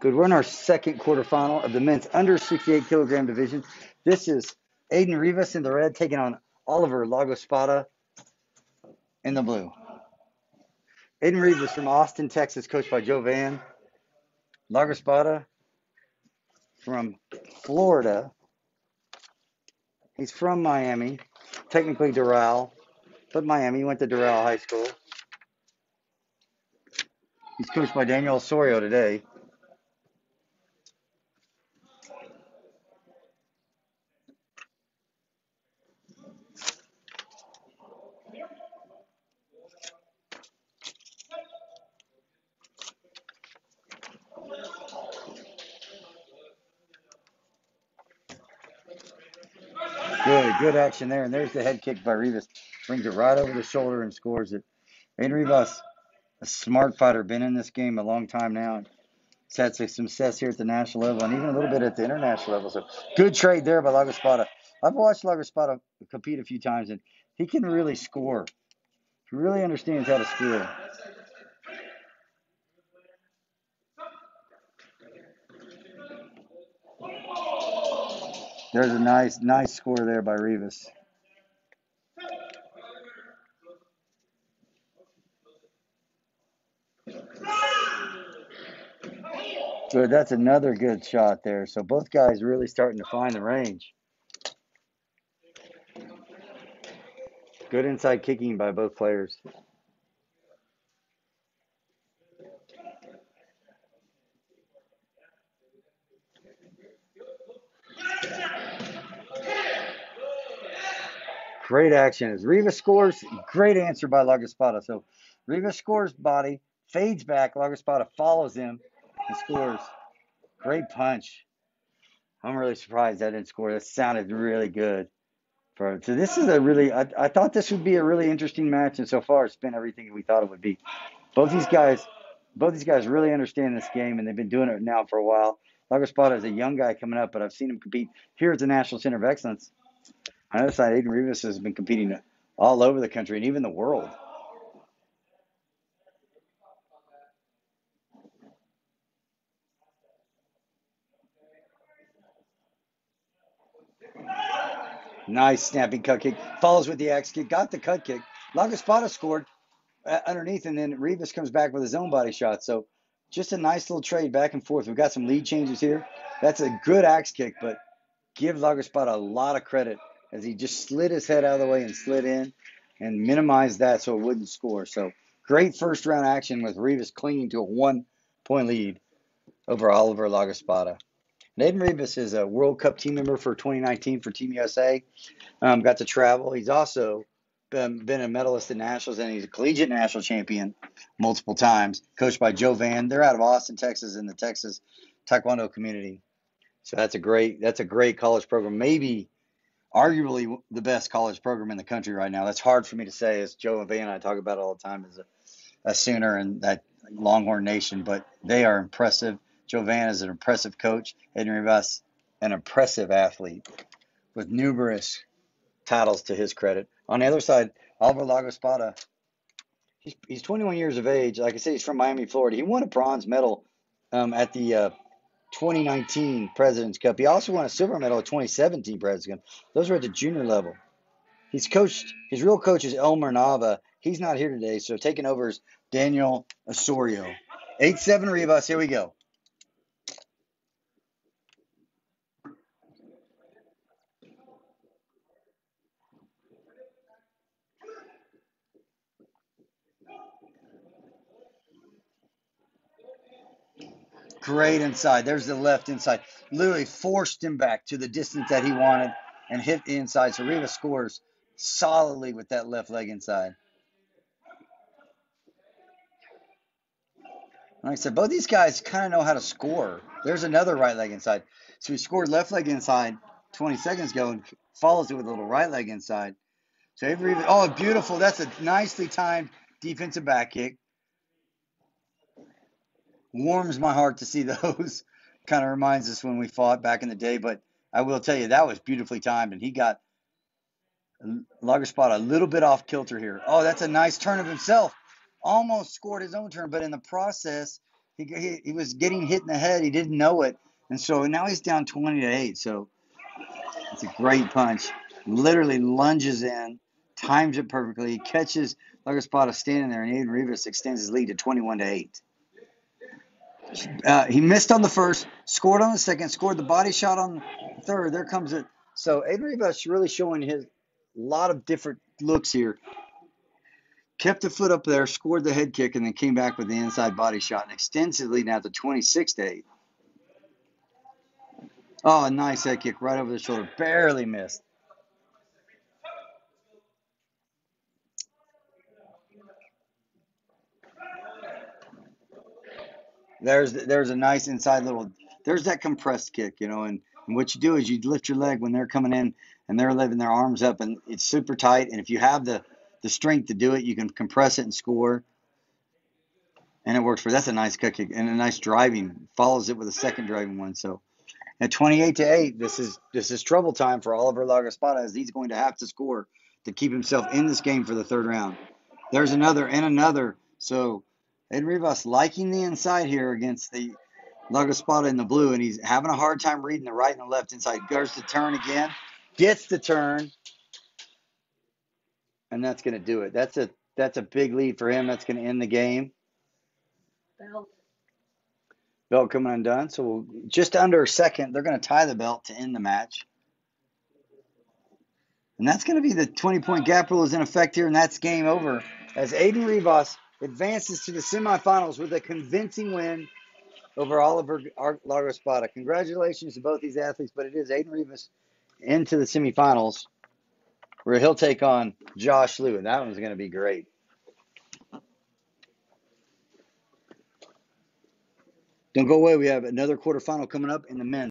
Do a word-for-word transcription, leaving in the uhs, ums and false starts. Good. We're in our second quarterfinal of the men's under sixty-eight kilogram division. This is Aiden Rivas in the red taking on Oliver Lagospada in the blue. Aiden Rivas from Austin, Texas, coached by Joe Vann. Lagospada from Florida. He's from Miami, technically Doral, but Miami. He went to Doral High School. He's coached by Daniel Osorio today. Good, good action there. And there's the head kick by Rivas. Brings it right over the shoulder and scores it. Aiden Rivas, a smart fighter, been in this game a long time now. And he's had some success here at the national level and even a little bit at the international level. So good trade there by Lagospada. I've watched Lagospada compete a few times, and he can really score. He really understands how to score. There's a nice, nice score there by Rivas. Good, that's another good shot there. So both guys really starting to find the range. Good inside kicking by both players. Great action. As Rivas scores, great answer by Lagospada. So Rivas scores body, fades back. Lagospada follows him and scores. Great punch. I'm really surprised that didn't score. That sounded really good. So this is a really, I, I thought this would be a really interesting match. And so far, it's been everything we thought it would be. Both these guys, both these guys really understand this game, and they've been doing it now for a while. Lagospada is a young guy coming up, but I've seen him compete here at the National Center of Excellence. On the other side, Aiden Rivas has been competing all over the country and even the world. Nice snapping cut kick. Follows with the axe kick. Got the cut kick. Lagospada scored underneath, and then Rivas comes back with his own body shot. So just a nice little trade back and forth. We've got some lead changes here. That's a good axe kick, but give Lagospada a lot of credit, as he just slid his head out of the way and slid in and minimized that so it wouldn't score. So great first-round action with Rivas clinging to a one-point lead over Oliver Lagospada. Aiden Rivas is a World Cup team member for twenty nineteen for Team U S A. Um, got to travel. He's also been, been a medalist at Nationals, and he's a collegiate national champion multiple times, coached by Joe Vann. They're out of Austin, Texas, in the Texas Taekwondo community. So that's a great, that's a great college program. Maybe arguably the best college program in the country right now. That's hard for me to say, as Joe and Van and I talk about it all the time as a, a Sooner and that Longhorn Nation, but they are impressive. Joe Van is an impressive coach. Aiden Rivas, an impressive athlete with numerous titles to his credit. On the other side, Oliver Lagospada, he's, he's twenty-one years of age. Like I said, he's from Miami, Florida. He won a bronze medal um, at the uh, twenty nineteen President's Cup. He also won a silver medal at twenty seventeen President's Cup. Those were at the junior level. He's coached, his real coach is Elmer Nava. He's not here today, so taking over is Daniel Osorio. eight seven Rivas, here we go. Great inside. There's the left inside. Literally forced him back to the distance that he wanted and hit the inside. So Rivas scores solidly with that left leg inside. Like I said, both these guys kind of know how to score. There's another right leg inside. So he scored left leg inside twenty seconds ago and follows it with a little right leg inside. So Avery, oh, beautiful. That's a nicely timed defensive back kick. Warms my heart to see those. Kind of reminds us when we fought back in the day, but I will tell you that was beautifully timed, and he got Lagospada a little bit off kilter here. Oh, that's a nice turn of himself. Almost scored his own turn, but in the process, he, he, he was getting hit in the head. He didn't know it. And so now he's down twenty to eight. So it's a great punch. Literally lunges in, times it perfectly. He catches Lagospada standing there, and Aiden Rivas extends his lead to twenty-one to eight. Uh, he missed on the first, scored on the second, scored the body shot on the third. There comes it. So Aiden Rivas really showing his lot of different looks here. Kept the foot up there, scored the head kick, and then came back with the inside body shot and extends his lead now to twenty-six to eight. Oh, nice head kick right over the shoulder. Barely missed. There's there's a nice inside little – there's that compressed kick, you know, and, and what you do is you lift your leg when they're coming in and they're lifting their arms up, and it's super tight. And if you have the, the strength to do it, you can compress it and score, and it works for – that's a nice cut kick and a nice driving. Follows it with a second driving one. So at twenty-eight to eight, this is, this is trouble time for Oliver Lagospada, as he's going to have to score to keep himself in this game for the third round. There's another and another. So – Aiden Rivas liking the inside here against the Lagospada in the blue, and he's having a hard time reading the right and the left inside. Goes to turn again, gets the turn, and that's going to do it. That's a that's a big lead for him. That's going to end the game. Belt. Belt coming undone, so we'll, just under a second. They're going to tie the belt to end the match. And that's going to be the twenty-point gap rule is in effect here, and that's game over as Aiden Rivas advances to the semifinals with a convincing win over Oliver Lagospada. Congratulations to both these athletes, but it is Aiden Rivas into the semifinals where he'll take on Josh Lewin. That one's going to be great. Don't go away. We have another quarterfinal coming up in the men's.